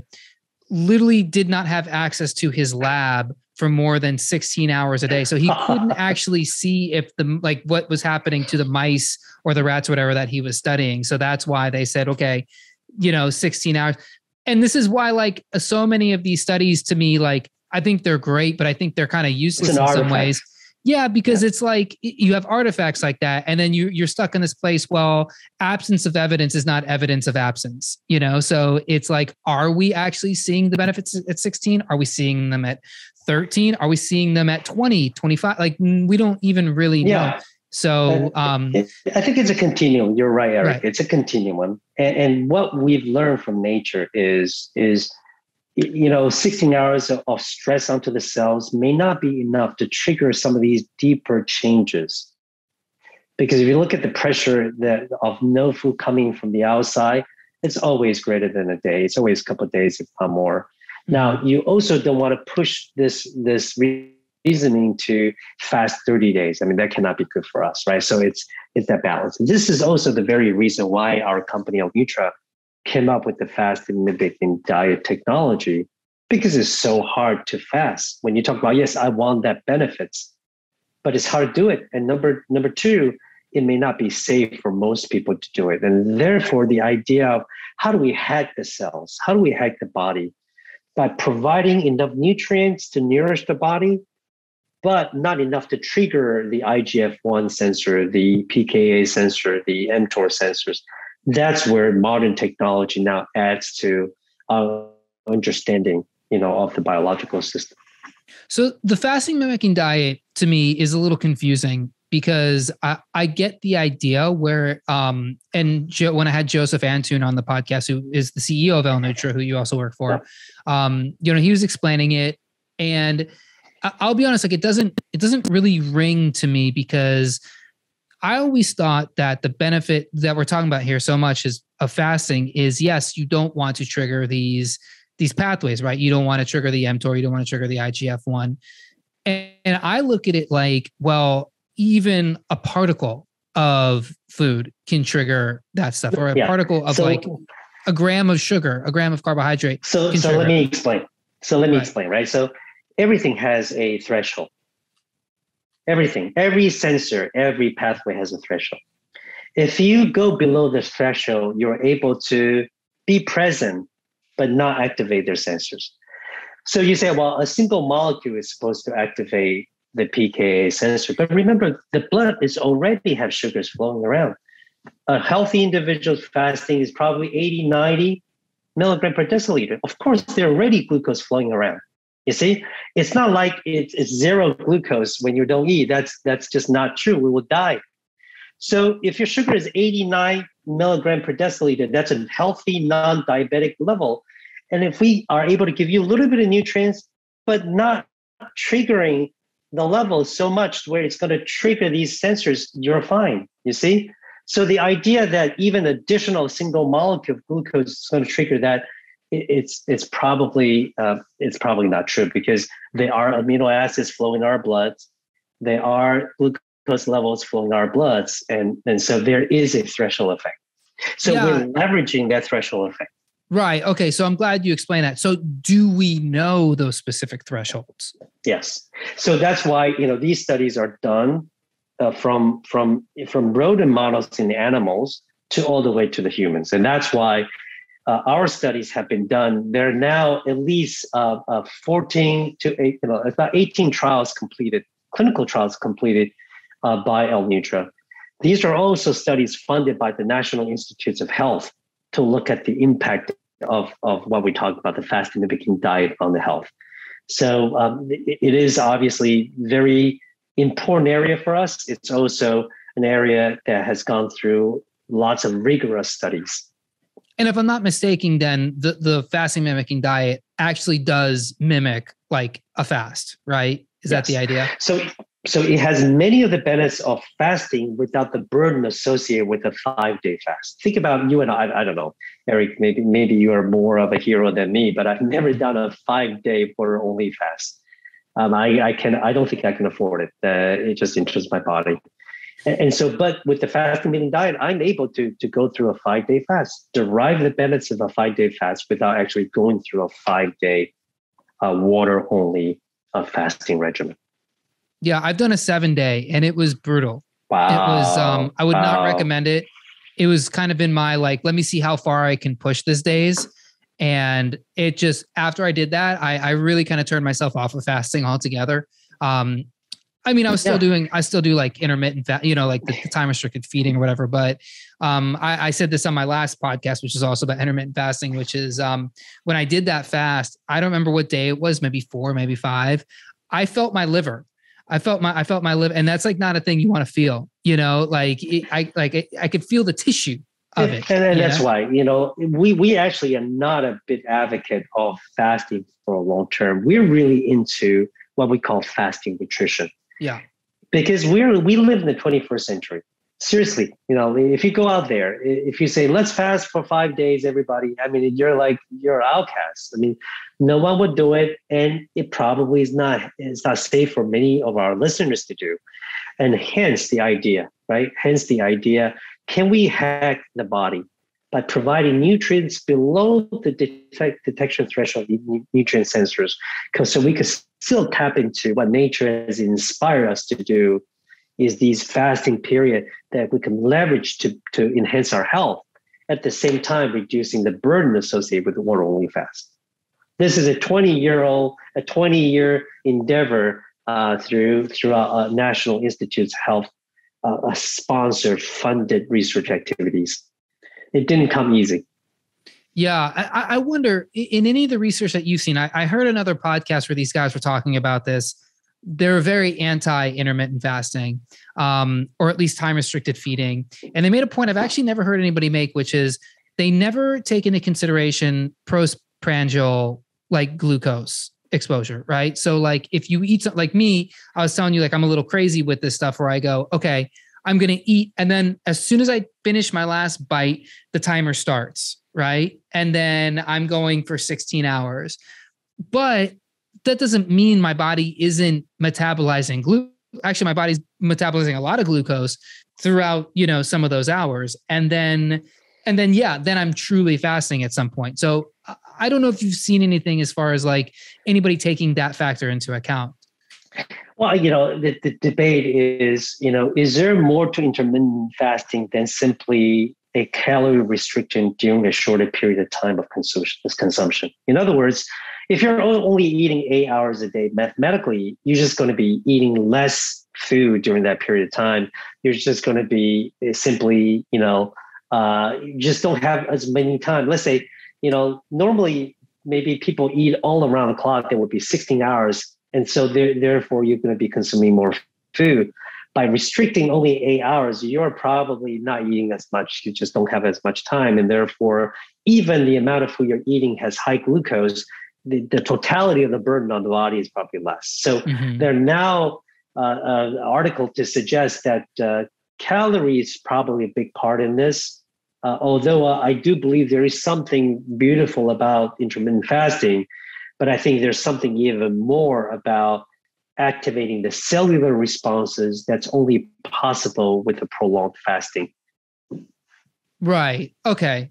literally did not have access to his lab for more than sixteen hours a day. So he couldn't actually see if the, like what was happening to the mice or the rats, or whatever that he was studying. So that's why they said, okay, you know, sixteen hours. And this is why, like, so many of these studies to me, like, I think they're great, but I think they're kind of useless in some ways. Yeah, because yeah. It's like you have artifacts like that, and then you, you're stuck in this place. Well, absence of evidence is not evidence of absence, you know? So it's like, are we actually seeing the benefits at sixteen? Are we seeing them at thirteen? Are we seeing them at twenty, twenty-five? Like, we don't even really know. Yeah. So um, it, it, I think it's a continuum. You're right, Eric. Right. It's a continuum. And, and what we've learned from nature is, is, you know, sixteen hours of stress onto the cells may not be enough to trigger some of these deeper changes. Because if you look at the pressure that of no food coming from the outside, it's always greater than a day. It's always a couple of days, if not more. Now, you also don't want to push this, this reasoning to fast thirty days. I mean, that cannot be good for us, right? So it's, it's that balance. And this is also the very reason why our company, L-Nutra, came up with the fast intermittent diet technology, because it's so hard to fast. When you talk about, yes, I want that benefits, but it's hard to do it. And number number two, it may not be safe for most people to do it. And therefore, the idea of how do we hack the cells? How do we hack the body? By providing enough nutrients to nourish the body, but not enough to trigger the I G F one sensor, the P K A sensor, the mTOR sensors. That's where modern technology now adds to our understanding, you know, of the biological system. So the fasting mimicking diet to me is a little confusing, because I, I get the idea where, um, and jo- when I had Joseph Antun on the podcast, who is the C E O of L-Nutra, who you also work for, um, you know, he was explaining it, and I- I'll be honest, like it doesn't, it doesn't really ring to me, because I always thought that the benefit that we're talking about here so much is of fasting is, yes, you don't want to trigger these, these pathways, right? You don't want to trigger the mTOR. You don't want to trigger the I G F one. And, and I look at it like, well, even a particle of food can trigger that stuff, or a yeah. particle of so, like a gram of sugar, a gram of carbohydrate. So, so let me explain. So let me right. explain, right? So everything has a threshold. Everything, every sensor, every pathway has a threshold. If you go below the threshold, you're able to be present, but not activate their sensors. So you say, well, a single molecule is supposed to activate the P K A sensor. But remember, the blood is already have sugars flowing around. A healthy individual's fasting is probably eighty, ninety milligram per deciliter. Of course, there are already glucose flowing around. You see, it's not like it's, it's zero glucose when you don't eat. That's that's just not true. We will die. So if your sugar is eighty-nine milligram per deciliter, that's a healthy non-diabetic level. And if we are able to give you a little bit of nutrients, but not triggering the levels so much where it's going to trigger these sensors, you're fine, you see? So the idea that even additional single molecule of glucose is going to trigger that, it's it's probably uh, it's probably not true, because there are amino acids flowing in our blood, there are glucose levels flowing in our bloods, and, and so there is a threshold effect. So yeah. We're leveraging that threshold effect. Right. Okay. So I'm glad you explained that. So do we know those specific thresholds? Yes. So that's why, you know, these studies are done uh, from, from, from rodent models in the animals to all the way to the humans. And that's why uh, our studies have been done. There are now at least uh, uh, fourteen to eight, you know, about eighteen trials completed, clinical trials completed uh, by L-Nutra. These are also studies funded by the National Institutes of Health to look at the impact of, of what we talked about, the fast intermittent diet on the health. So um, it, it is obviously very important area for us. It's also an area that has gone through lots of rigorous studies. And if I'm not mistaken, then the, the fasting mimicking diet actually does mimic like a fast, right? Is yes. that the idea? So, so it has many of the benefits of fasting without the burden associated with a five-day fast. Think about you and I, I don't know, Eric, maybe maybe you are more of a hero than me, but I've never done a five-day water-only fast. Um, I, I can, I don't think I can afford it. Uh, it just interests my body. And, and so, but with the fasting intermittent diet, I'm able to, to go through a five-day fast, derive the benefits of a five-day fast without actually going through a five-day uh, water-only a fasting regimen. Yeah, I've done a seven day and it was brutal. Wow. It was, um, I would wow. not recommend it. It was kind of in my like, let me see how far I can push this days. And it just, after I did that, I, I really kind of turned myself off of fasting altogether. Um, I mean, I was still yeah. doing, I still do like intermittent, fa- you know, like the, the time restricted feeding or whatever. But um, I, I said this on my last podcast, which is also about intermittent fasting, which is um, when I did that fast, I don't remember what day it was, maybe four, maybe five. I felt my liver. I felt my, I felt my liver. And that's like not a thing you want to feel, you know, like it, I, like it, I could feel the tissue of it. And, and that's know? why, you know, we, we actually are not a big advocate of fasting for a long term. We're really into what we call fasting nutrition. Yeah, because we're we live in the twenty-first century. Seriously, you know, if you go out there, if you say let's fast for five days, everybody, I mean, you're like you're outcast. I mean, no one would do it, and it probably is not it's not safe for many of our listeners to do. And hence the idea, right? Hence the idea: can we hack the body by providing nutrients below the detect, detection threshold, nutrient sensors, so we could still tap into what nature has inspired us to do, is these fasting period that we can leverage to, to enhance our health, at the same time reducing the burden associated with the water-only fast. This is a twenty-year-old, a twenty-year endeavor uh, through through our, uh, National Institutes of Health, uh, a sponsored, funded research activities. It didn't come easy. Yeah. I, I wonder, in any of the research that you've seen, I, I heard another podcast where these guys were talking about this. They're very anti-intermittent fasting, um, or at least time-restricted feeding. And they made a point I've actually never heard anybody make, which is they never take into consideration postprandial, like glucose exposure, right? So like if you eat something like me, I was telling you, like I'm a little crazy with this stuff where I go, okay, I'm going to eat. And then as soon as I finish my last bite, the timer starts. Right. And then I'm going for sixteen hours, but that doesn't mean my body isn't metabolizing glucose. Actually, my body's metabolizing a lot of glucose throughout, you know, some of those hours. And then, and then, yeah, then I'm truly fasting at some point. So I don't know if you've seen anything as far as like anybody taking that factor into account. Well, you know, the, the debate is, you know, is there more to intermittent fasting than simply a calorie restriction during a shorter period of time of consumption? In other words, if you're only eating eight hours a day, mathematically, you're just going to be eating less food during that period of time. You're just going to be simply, you know, uh, you just don't have as many time. Let's say, you know, normally maybe people eat all around the clock. There would be sixteen hours. And so therefore, you're going to be consuming more food. By restricting only eight hours, you're probably not eating as much. You just don't have as much time. And therefore, even the amount of food you're eating has high glucose. the, the totality of the burden on the body is probably less. So mm-hmm. there are now uh, an article to suggest that uh, calories probably a big part in this. Uh, although uh, I do believe there is something beautiful about intermittent fasting, but I think there's something even more about activating the cellular responses that's only possible with a prolonged fasting. Right. Okay.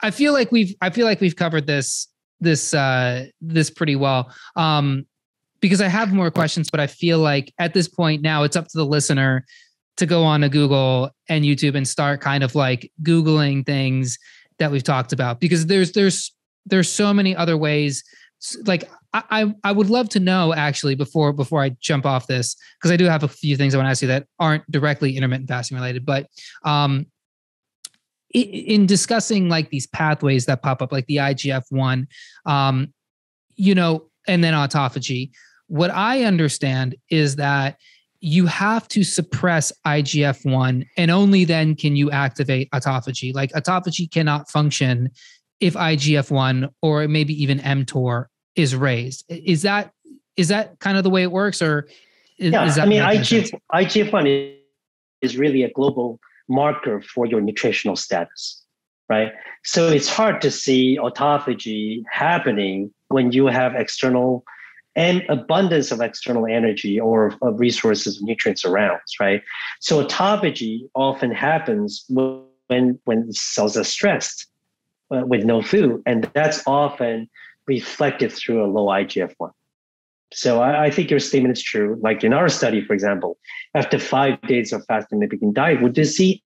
I feel like we've I feel like we've covered this this uh, this pretty well um, because I have more questions, but I feel like at this point now it's up to the listener to go on to Google and YouTube and start kind of like Googling things that we've talked about, because there's, there's, there's so many other ways. Like I, I would love to know actually before, before I jump off this, because I do have a few things I want to ask you that aren't directly intermittent fasting related, but, um, in discussing like these pathways that pop up, like the I G F one, um, you know, and then autophagy, what I understand is that you have to suppress I G F one and only then can you activate autophagy. Like autophagy cannot function if I G F one or maybe even mTOR is raised. Is that, is that kind of the way it works? Or is, yeah, is that I mean, I G F one is really a global marker for your nutritional status, right? So it's hard to see autophagy happening when you have external and abundance of external energy or of resources, nutrients around, right? So autophagy often happens when, when cells are stressed uh, with no food, and that's often reflected through a low I G F one. So I, I think your statement is true. Like in our study, for example, after five days of fasting and intermittent diet, we did see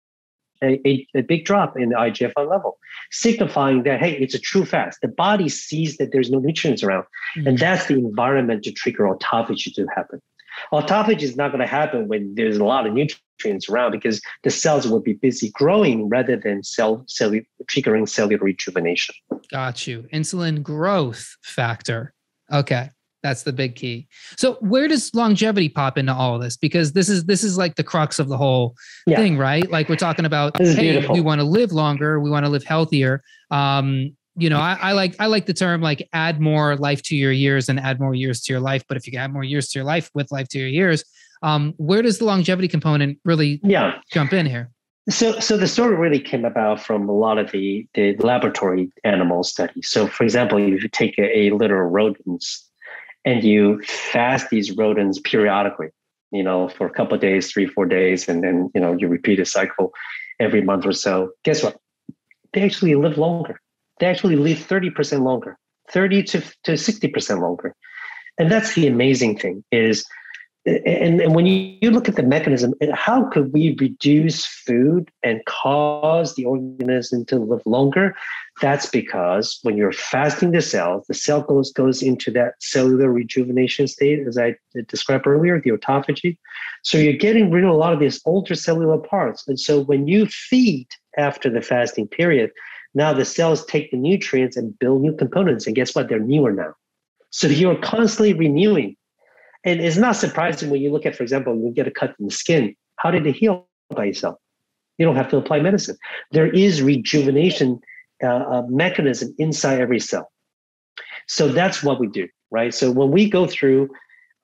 a, a, a big drop in the I G F one level, signifying that, hey, it's a true fast. The body sees that there's no nutrients around, mm-hmm. and that's the environment to trigger autophagy to happen. Autophagy is not going to happen when there's a lot of nutrients around because the cells will be busy growing rather than cell, cell triggering cellular rejuvenation. Got you. Insulin growth factor. Okay. That's the big key. So where does longevity pop into all of this? Because this is this is like the crux of the whole yeah. thing, right? Like we're talking about, hey, beautiful. We want to live longer, we want to live healthier. Um, you know, I, I like I like the term like add more life to your years and add more years to your life. But if you can add more years to your life with life to your years, um, where does the longevity component really yeah. jump in here? So, so the story really came about from a lot of the the laboratory animal studies. So, for example, if you take a, a literal rodent's and you fast these rodents periodically, you know, for a couple of days, three, four days, and then, you know, you repeat a cycle every month or so. Guess what? They actually live longer. They actually live thirty percent longer, thirty to sixty percent longer. And that's the amazing thing is, and, and when you, you look at the mechanism, how could we reduce food and cause the organism to live longer? That's because when you're fasting the cells, the cell goes, goes into that cellular rejuvenation state, as I described earlier, the autophagy. So you're getting rid of a lot of these older cellular parts. And so when you feed after the fasting period, now the cells take the nutrients and build new components. And guess what? They're newer now. So you're constantly renewing. And it's not surprising when you look at, for example, when you get a cut in the skin, how did it heal by itself? You don't have to apply medicine. There is rejuvenation Uh, mechanism inside every cell. So that's what we do, right? So when we go through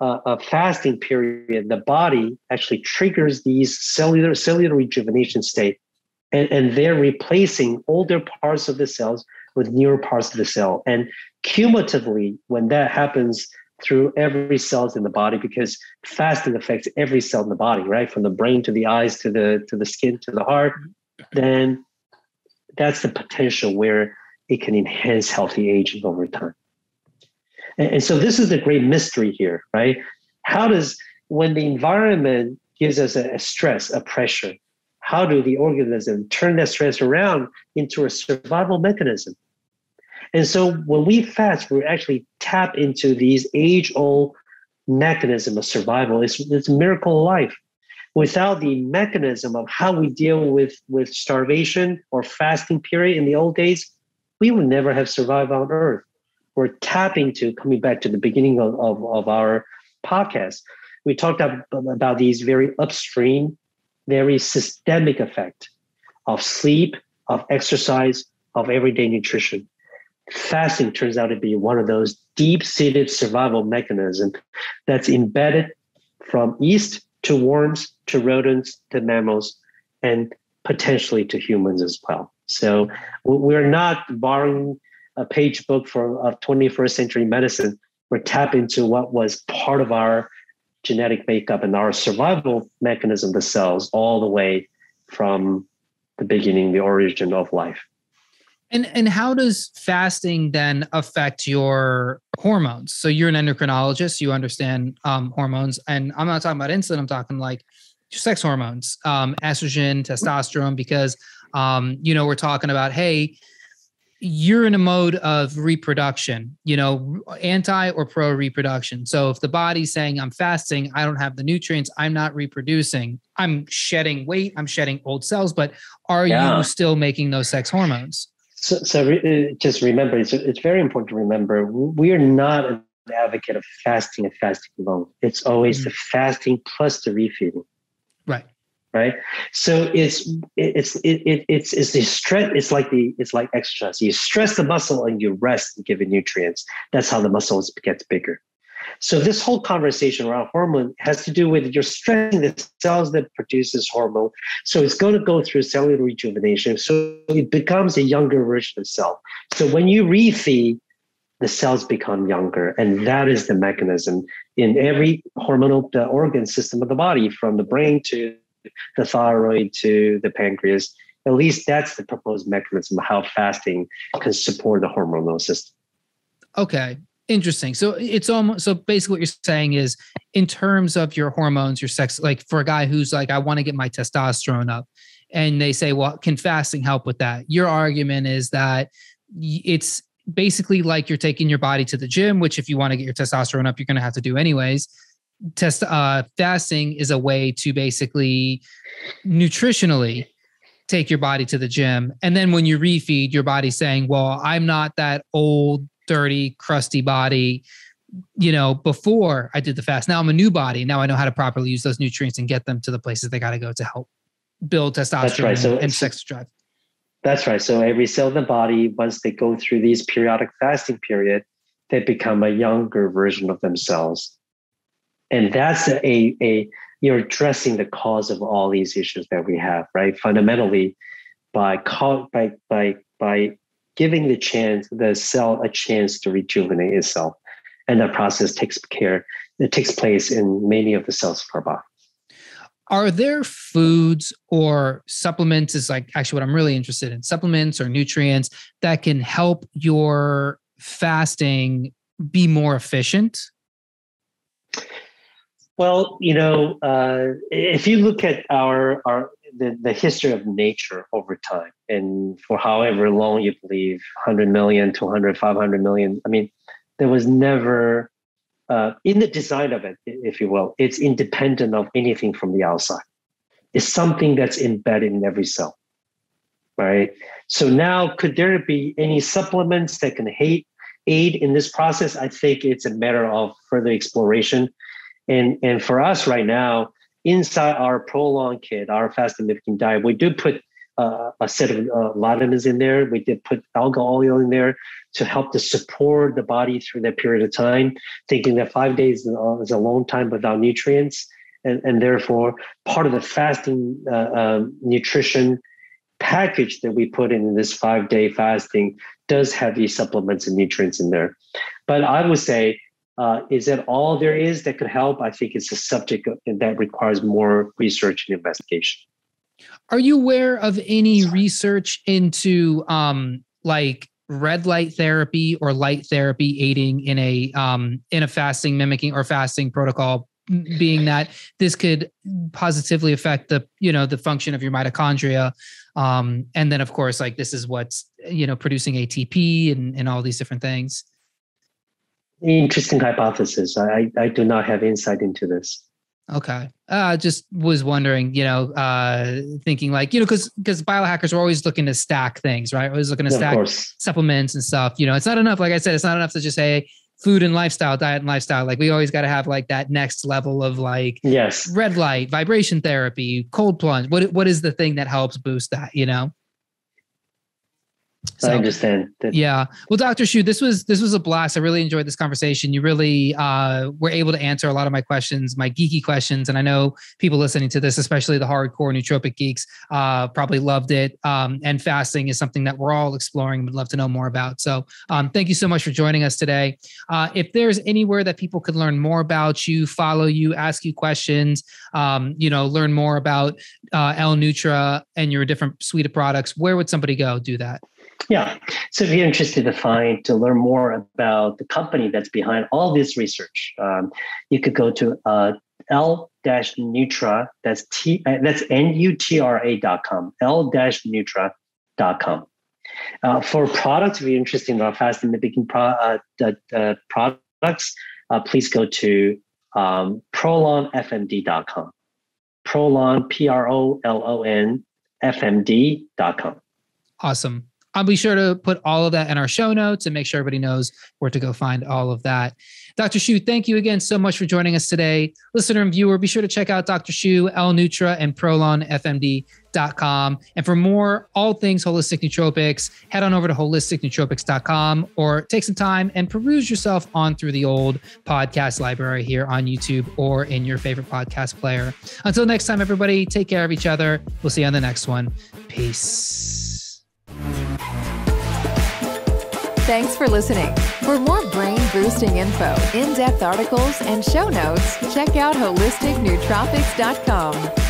uh, a fasting period, the body actually triggers these cellular cellular rejuvenation state, and, and they're replacing older parts of the cells with newer parts of the cell. And cumulatively, when that happens through every cell in the body, because fasting affects every cell in the body, right? From the brain to the eyes, to the to the skin, to the heart, then that's the potential where it can enhance healthy aging over time. And, and so this is the great mystery here, right? How does, when the environment gives us a, a stress, a pressure, how do the organism turn that stress around into a survival mechanism? And so when we fast, we actually tap into these age-old mechanism of survival. It's, it's a miracle of life. Without the mechanism of how we deal with, with starvation or fasting period in the old days, we would never have survived on Earth. We're tapping to, coming back to the beginning of, of, of our podcast, we talked about these very upstream, very systemic effect of sleep, of exercise, of everyday nutrition. fasting turns out to be one of those deep-seated survival mechanisms that's embedded from yeast to worms to rodents to mammals and potentially to humans as well. So we're not borrowing a page book for of twenty-first century medicine. We're tapping into what was part of our genetic makeup and our survival mechanism, the cells, all the way from the beginning, the origin of life. And and how does fasting then affect your hormones? So you're an endocrinologist, you understand um, hormones, and I'm not talking about insulin, I'm talking like sex hormones, um, estrogen, testosterone, because, um, you know, we're talking about, hey, you're in a mode of reproduction, you know, anti or pro reproduction. So if the body's saying I'm fasting, I don't have the nutrients, I'm not reproducing, I'm shedding weight, I'm shedding old cells, but are yeah. you still making those sex hormones? So, so re- just remember, it's, it's very important to remember, we are not an advocate of fasting and fasting alone. It's always mm-hmm. the fasting plus the refeeding. Right. Right. So it's, it's, it, it, it's, it's the stress. It's like the, it's like exercise. You stress the muscle and you rest and give it nutrients. That's how the muscle gets bigger. So this whole conversation around hormone has to do with you're stressing the cells that produce this hormone. So it's going to go through cellular rejuvenation. So it becomes a younger version of cell. So when you refeed, the cells become younger. And that is the mechanism in every hormonal the organ system of the body, from the brain to the thyroid to the pancreas. At least that's the proposed mechanism of how fasting can support the hormonal system. Okay. Interesting. So it's almost, so basically what you're saying is in terms of your hormones, your sex, like for a guy who's like, I want to get my testosterone up, and they say, well, can fasting help with that? Your argument is that it's basically like you're taking your body to the gym, which if you want to get your testosterone up, you're going to have to do anyways. Test uh, fasting is a way to basically nutritionally take your body to the gym. And then when you refeed, your body's saying, well, I'm not that old, dirty, crusty body, you know, before I did the fast. Now I'm a new body. Now I know how to properly use those nutrients and get them to the places they got to go to help build testosterone that's right. so and sex drive. That's right. So every cell in the body, once they go through these periodic fasting period, they become a younger version of themselves. And that's a, a, you're addressing the cause of all these issues that we have, right? Fundamentally, by by by by giving the chance, the cell a chance to rejuvenate itself. And that process takes care, it takes place in many of the cells of our body. Are there foods or supplements, is like actually what I'm really interested in, supplements or nutrients that can help your fasting be more efficient? Well, you know, uh, if you look at our our the, the history of nature over time, and for however long you believe, one hundred million, two hundred, five hundred million, I mean, there was never, uh, in the design of it, if you will, it's independent of anything from the outside. It's something that's embedded in every cell, right? So now, could there be any supplements that can aid in this process? I think it's a matter of further exploration. And and for us right now, inside our ProLon kit, our fasting mimicking diet, we do put uh, a set of uh, vitamins in there. We did put alga oil in there to help to support the body through that period of time, thinking that five days is a long time without nutrients. And, and therefore, part of the fasting uh, um, nutrition package that we put in this five-day fasting does have these supplements and nutrients in there. But I would say, Uh, is that all there is that could help? I think it's a subject that requires more research and investigation. Are you aware of any Sorry. research into um, like red light therapy or light therapy aiding in a um, in a fasting mimicking or fasting protocol, being that this could positively affect the, you know, the function of your mitochondria? Um, and then, of course, like this is what's, you know, producing A T P and, and all these different things. Interesting hypothesis. I, I do not have insight into this. Okay. I uh, just was wondering, you know, uh, thinking like, you know, because because biohackers are always looking to stack things, right? Always looking to yeah, stack supplements and stuff. You know, it's not enough. Like I said, it's not enough to just say food and lifestyle, diet and lifestyle. Like we always got to have like that next level of like yes. red light, vibration therapy, cold plunge. What What is the thing that helps boost that, you know? So, I understand. That. Yeah. Well, Doctor Hsu, this was this was a blast. I really enjoyed this conversation. You really uh, were able to answer a lot of my questions, my geeky questions. And I know people listening to this, especially the hardcore nootropic geeks, uh, probably loved it. Um, and fasting is something that we're all exploring and would love to know more about. So um, thank you so much for joining us today. Uh, if there's anywhere that people could learn more about you, follow you, ask you questions, um, you know, learn more about uh, L-Nutra and your different suite of products, where would somebody go do that? Yeah. So if you're interested to find, to learn more about the company that's behind all this research, um, you could go to uh, L-Nutra, that's T, uh, that's N U T R A dot com, L dash Nutra dot com. Uh, for products, if you're interested in our fasting and baking pro, uh, the, the products, uh, please go to um, prolon f m d dot com, Prolon, P R O L O N, F M D dot com. Awesome. I'll be sure to put all of that in our show notes and make sure everybody knows where to go find all of that. Doctor Hsu, thank you again so much for joining us today. Listener and viewer, be sure to check out Doctor Hsu, L-Nutra, and prolon f m d dot com. And for more, all things Holistic Nootropics, head on over to holistic nootropics dot com or take some time and peruse yourself on through the old podcast library here on YouTube or in your favorite podcast player. Until next time, everybody, take care of each other. We'll see you on the next one. Peace. Thanks for listening. For more brain-boosting info, in-depth articles, and show notes, check out holistic nootropics dot com.